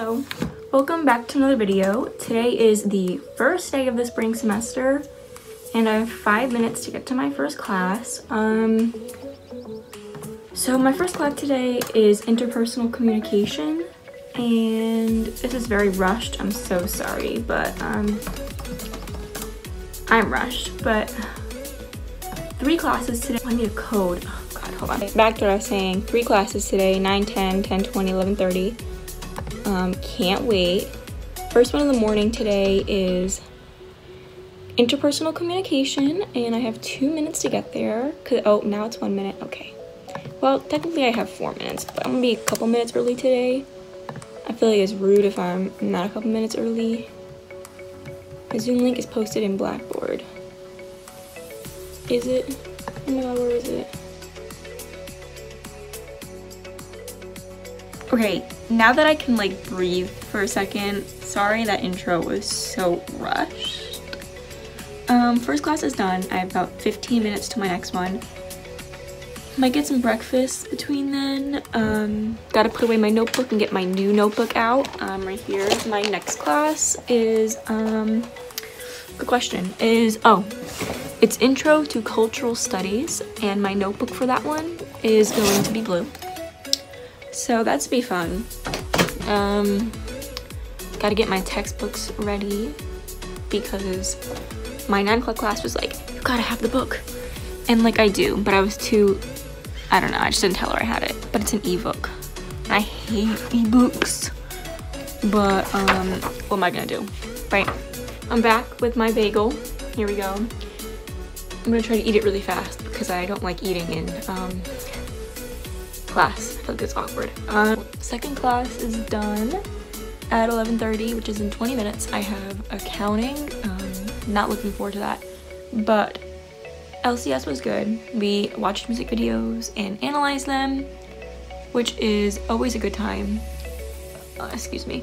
Hello, welcome back to another video. Today is the first day of the spring semester and I have 5 minutes to get to my first class. So my first class today is interpersonal communication and this is very rushed. I'm so sorry, but I'm rushed, but three classes today. I need a code. Oh god, hold on. Back to what I was saying. Three classes today, 9:10, 10:20, 11:30. Can't wait. First one in the morning today is interpersonal communication and I have 2 minutes to get there. Oh, now it's 1 minute. Okay, well technically I have 4 minutes, but I'm gonna be a couple minutes early today. I feel like it's rude if I'm not a couple minutes early. My Zoom link is posted in Blackboard. Is it? Oh my god, where is it? Okay, now that I can like breathe for a second, sorry that intro was so rushed. First class is done. I have about 15 minutes to my next one. Might get some breakfast between then. Gotta put away my notebook and get my new notebook out. Right here. My next class is, good question, is, oh, it's Intro to Cultural Studies and my notebook for that one is going to be blue. So that's be fun. Gotta get my textbooks ready because my 9 o'clock class was like, you gotta have the book. And like I do, but I was too, I don't know, I just didn't tell her I had it, but it's an ebook. I hate ebooks, but what am I gonna do, right? I'm back with my bagel, here we go. I'm gonna try to eat it really fast because I don't like eating in class. I feel like it's awkward. Second class is done at 11:30, which is in 20 minutes. I have accounting. Not looking forward to that, but LCS was good. We watched music videos and analyzed them, which is always a good time. Excuse me.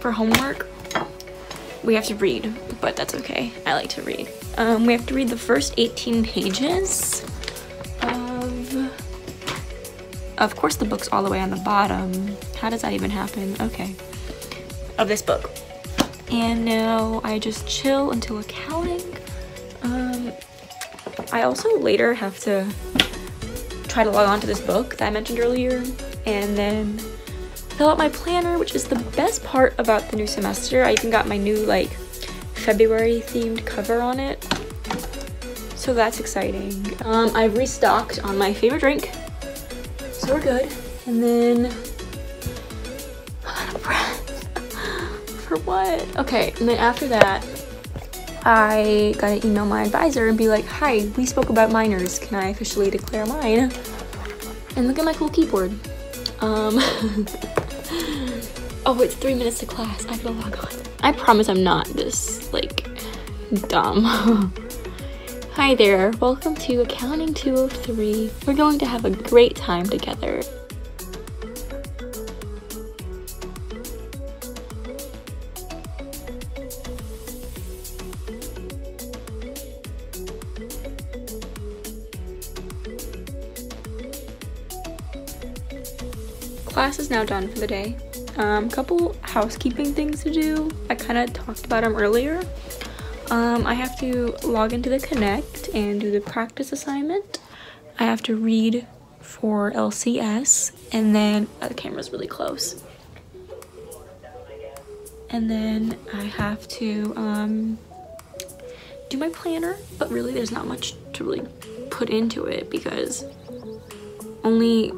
For homework, we have to read, but that's okay. I like to read. We have to read the first 18 pages of course the book's all the way on the bottom. How does that even happen? Okay. Of this book. And now I just chill until accounting. I also later have to try to log on to this book that I mentioned earlier and then fill out my planner, which is the best part about the new semester. I even got my new like February themed cover on it, so that's exciting. I've restocked on my favorite drink, so we're good. And then I'm out of breath for what? Okay, and then after that I gotta email my advisor and be like, hi, we spoke about minors, can I officially declare mine? And look at my cool keyboard. Oh, it's 3 minutes to class. I gotta log on. I promise I'm not this, like, dumb. Hi there. Welcome to Accounting 203. We're going to have a great time together. Class is now done for the day. Couple housekeeping things to do. I kind of talked about them earlier. I have to log into the Connect and do the practice assignment. I have to read for LCS and then the camera's really close. And then I have to do my planner, but really there's not much to really put into it because only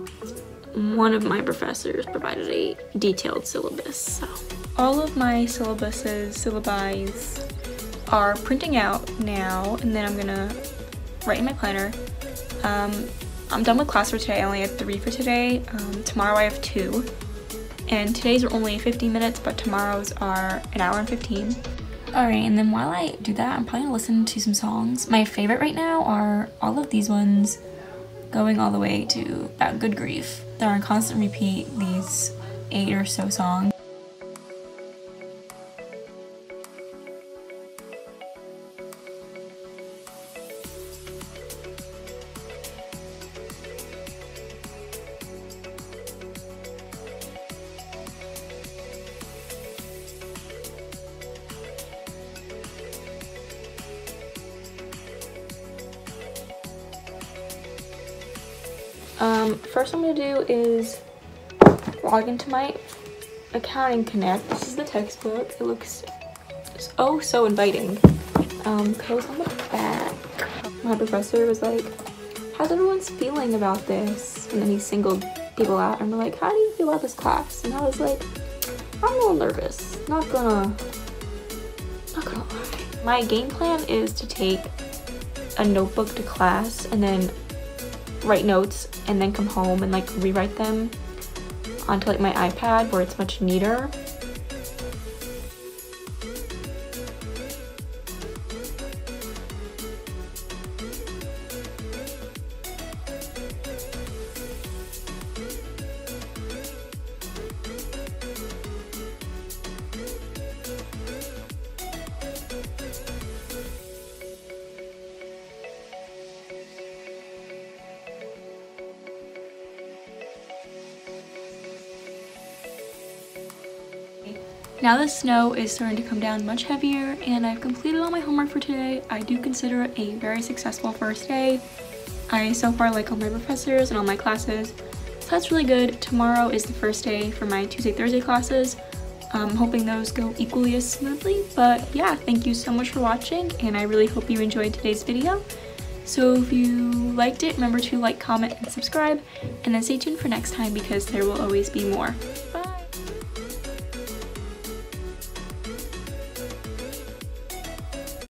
one of my professors provided a detailed syllabus. So all of my syllabi are printing out now, and then I'm gonna write in my planner. I'm done with class for today. I only had 3 for today. Tomorrow I have 2, and today's are only 50 minutes, but tomorrow's are an hour and 15. All right, and then while I do that, I'm probably gonna listen to some songs. My favorite right now are all of these ones, going all the way to That Good Grief. They're on constant repeat, these 8 or so songs. First I'm going to do is log into my Accounting Connect. This is the textbook. It looks oh so inviting. Goes on the back. My professor was like, how's everyone's feeling about this? And then he singled people out and we're like, how do you feel about this class? And I was like, I'm a little nervous. Not gonna lie. My game plan is to take a notebook to class and then write notes and then come home and like rewrite them onto like my iPad where it's much neater. Now the snow is starting to come down much heavier and I've completed all my homework for today. I do consider it a very successful first day. I so far like all my professors and all my classes, so that's really good. Tomorrow is the first day for my Tuesday, Thursday classes. I'm hoping those go equally as smoothly, but yeah, thank you so much for watching and I really hope you enjoyed today's video. So if you liked it, remember to like, comment, and subscribe, and then stay tuned for next time because there will always be more.